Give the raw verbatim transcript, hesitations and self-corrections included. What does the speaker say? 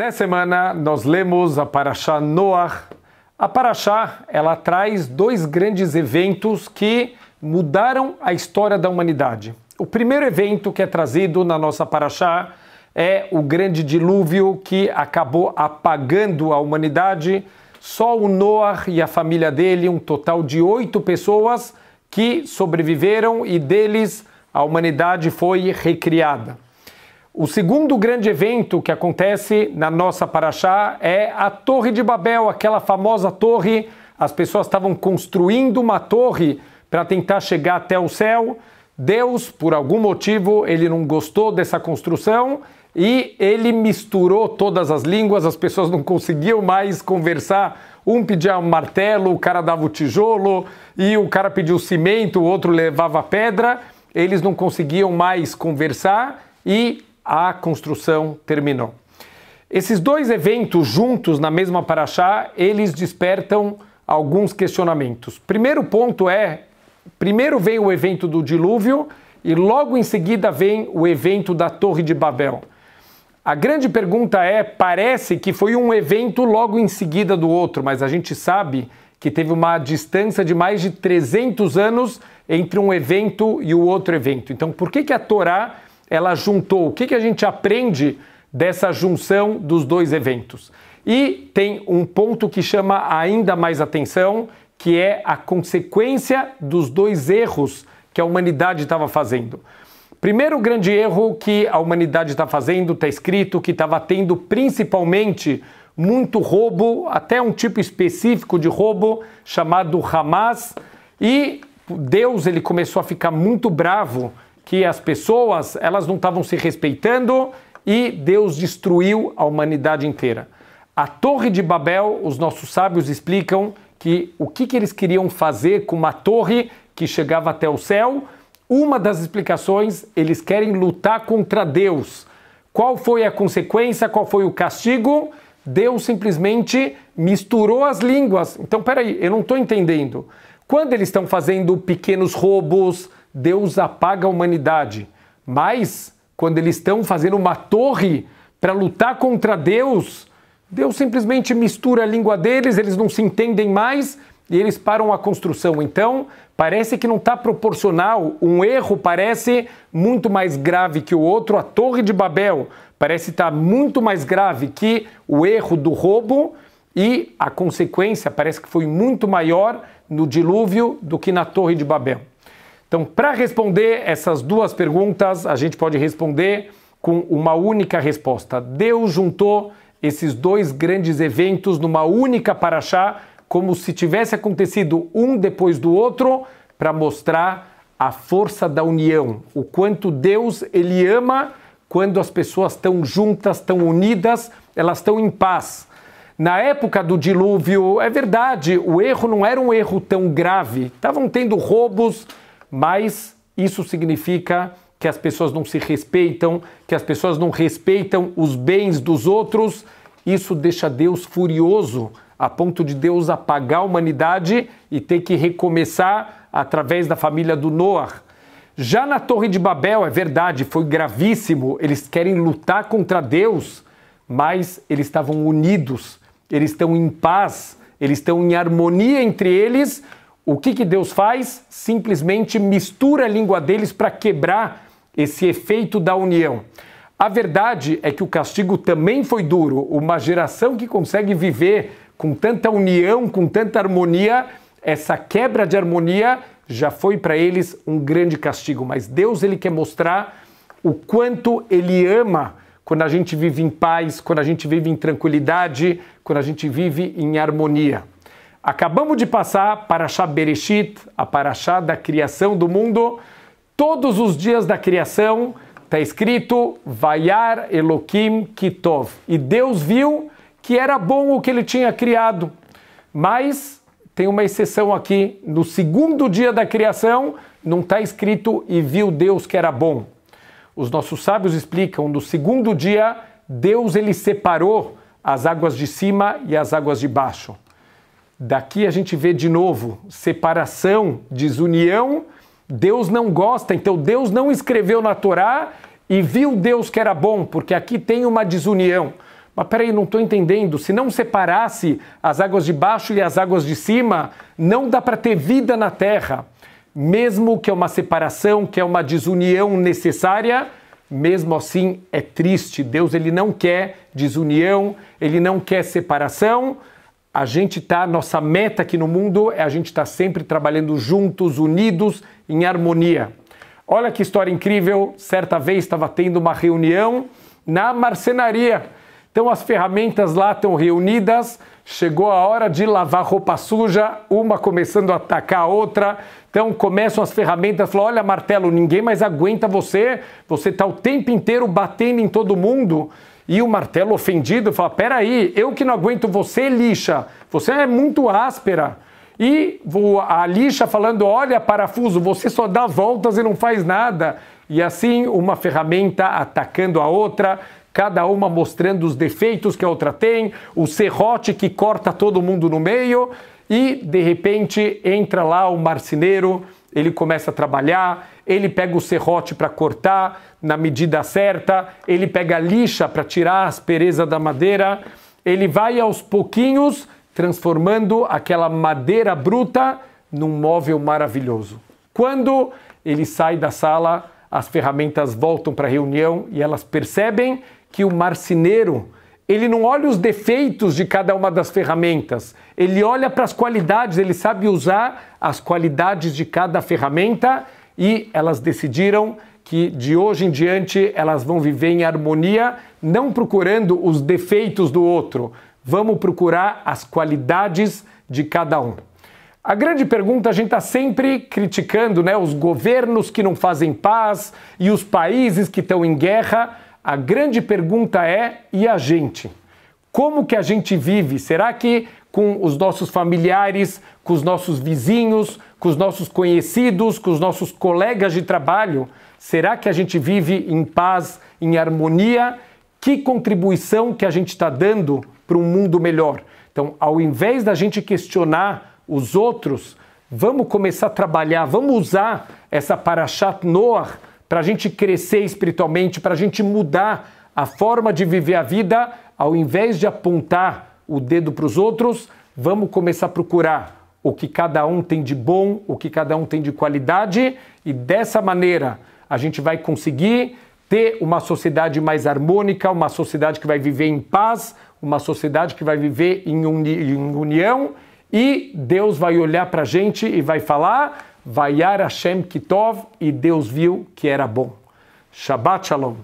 Nessa semana nós lemos a Parashat Noach. A Parashat, ela traz dois grandes eventos que mudaram a história da humanidade. O primeiro evento que é trazido na nossa Parashat é o grande dilúvio que acabou apagando a humanidade. Só o Noach e a família dele, um total de oito pessoas que sobreviveram e deles a humanidade foi recriada. O segundo grande evento que acontece na nossa Parashá é a Torre de Babel, aquela famosa torre. As pessoas estavam construindo uma torre para tentar chegar até o céu. Deus, por algum motivo, ele não gostou dessa construção e ele misturou todas as línguas. As pessoas não conseguiam mais conversar. Um pedia um martelo, o cara dava o tijolo, e o cara pediu cimento, o outro levava pedra. Eles não conseguiam mais conversar e a construção terminou. Esses dois eventos juntos na mesma Parashá, eles despertam alguns questionamentos. Primeiro ponto é, primeiro vem o evento do dilúvio e logo em seguida vem o evento da Torre de Babel. A grande pergunta é, parece que foi um evento logo em seguida do outro, mas a gente sabe que teve uma distância de mais de trezentos anos entre um evento e o outro evento. Então, por que que a Torá ela juntou? O que que a gente aprende dessa junção dos dois eventos? E tem um ponto que chama ainda mais atenção, que é a consequência dos dois erros que a humanidade estava fazendo. Primeiro grande erro que a humanidade está fazendo, está escrito que estava tendo principalmente muito roubo, até um tipo específico de roubo chamado Hamas, e Deus ele começou a ficar muito bravo que as pessoas elas não estavam se respeitando e Deus destruiu a humanidade inteira. A Torre de Babel, os nossos sábios explicam que o que, que eles queriam fazer com uma torre que chegava até o céu. Uma das explicações, eles querem lutar contra Deus. Qual foi a consequência? Qual foi o castigo? Deus simplesmente misturou as línguas. Então, peraí, eu não estou entendendo. Quando eles estão fazendo pequenos roubos, Deus apaga a humanidade, mas quando eles estão fazendo uma torre para lutar contra Deus, Deus simplesmente mistura a língua deles, eles não se entendem mais e eles param a construção. Então, parece que não está proporcional, um erro parece muito mais grave que o outro. A Torre de Babel parece estar muito mais grave que o erro do roubo e a consequência parece que foi muito maior no dilúvio do que na Torre de Babel. Então, para responder essas duas perguntas, a gente pode responder com uma única resposta. Deus juntou esses dois grandes eventos numa única Parashá, como se tivesse acontecido um depois do outro, para mostrar a força da união, o quanto Deus ele ama quando as pessoas estão juntas, estão unidas, elas estão em paz. Na época do dilúvio, é verdade, o erro não era um erro tão grave, estavam tendo roubos, mas isso significa que as pessoas não se respeitam, que as pessoas não respeitam os bens dos outros. Isso deixa Deus furioso, a ponto de Deus apagar a humanidade e ter que recomeçar através da família do Noach. Já na Torre de Babel, é verdade, foi gravíssimo. Eles querem lutar contra Deus, mas eles estavam unidos, eles estão em paz, eles estão em harmonia entre eles. O que que Deus faz? Simplesmente mistura a língua deles para quebrar esse efeito da união. A verdade é que o castigo também foi duro. Uma geração que consegue viver com tanta união, com tanta harmonia, essa quebra de harmonia já foi para eles um grande castigo. Mas Deus ele quer mostrar o quanto ele ama quando a gente vive em paz, quando a gente vive em tranquilidade, quando a gente vive em harmonia. Acabamos de passar Parashat Bereshit, a Parashá da criação do mundo. Todos os dias da criação está escrito Vayar Eloquim Kitov. E Deus viu que era bom o que ele tinha criado. Mas tem uma exceção aqui. No segundo dia da criação não está escrito e viu Deus que era bom. Os nossos sábios explicam, no segundo dia Deus ele separou as águas de cima e as águas de baixo. Daqui a gente vê de novo separação, desunião. Deus não gosta, então Deus não escreveu na Torá e viu Deus que era bom, porque aqui tem uma desunião. Mas peraí, não estou entendendo. Se não separasse as águas de baixo e as águas de cima, não dá para ter vida na terra. Mesmo que é uma separação, que é uma desunião necessária, mesmo assim é triste. Deus, ele não quer desunião, ele não quer separação. A gente tá, nossa meta aqui no mundo é a gente estar sempre trabalhando juntos, unidos, em harmonia. Olha que história incrível. Certa vez estava tendo uma reunião na marcenaria. Então as ferramentas lá estão reunidas, chegou a hora de lavar roupa suja, uma começando a atacar a outra. Então começam as ferramentas, falam, olha martelo, ninguém mais aguenta você, você está o tempo inteiro batendo em todo mundo. E o martelo ofendido fala, peraí, eu que não aguento você, lixa, você é muito áspera. E a lixa falando, olha parafuso, você só dá voltas e não faz nada. E assim uma ferramenta atacando a outra, cada uma mostrando os defeitos que a outra tem, o serrote que corta todo mundo no meio, e de repente entra lá o marceneiro, ele começa a trabalhar, ele pega o serrote para cortar na medida certa, ele pega a lixa para tirar a aspereza da madeira, ele vai aos pouquinhos transformando aquela madeira bruta num móvel maravilhoso. Quando ele sai da sala, as ferramentas voltam para a reunião e elas percebem que o marceneiro, ele não olha os defeitos de cada uma das ferramentas, ele olha para as qualidades, ele sabe usar as qualidades de cada ferramenta, e elas decidiram que de hoje em diante elas vão viver em harmonia, não procurando os defeitos do outro, vamos procurar as qualidades de cada um. A grande pergunta, a gente está sempre criticando, né, os governos que não fazem paz e os países que estão em guerra. A grande pergunta é, e a gente? Como que a gente vive? Será que com os nossos familiares, com os nossos vizinhos, com os nossos conhecidos, com os nossos colegas de trabalho, será que a gente vive em paz, em harmonia? Que contribuição que a gente está dando para um mundo melhor? Então, ao invés da gente questionar os outros, vamos começar a trabalhar, vamos usar essa Parashat Noach para a gente crescer espiritualmente, para a gente mudar a forma de viver a vida. Ao invés de apontar o dedo para os outros, vamos começar a procurar o que cada um tem de bom, o que cada um tem de qualidade, e dessa maneira a gente vai conseguir ter uma sociedade mais harmônica, uma sociedade que vai viver em paz, uma sociedade que vai viver em uni- em união. E Deus vai olhar para a gente e vai falar, Vaiar Hashem Kitov, e Deus viu que era bom. Shabbat Shalom.